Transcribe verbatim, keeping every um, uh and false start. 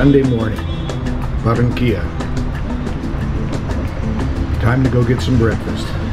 Sunday morning, Barranquilla. Time to go get some breakfast.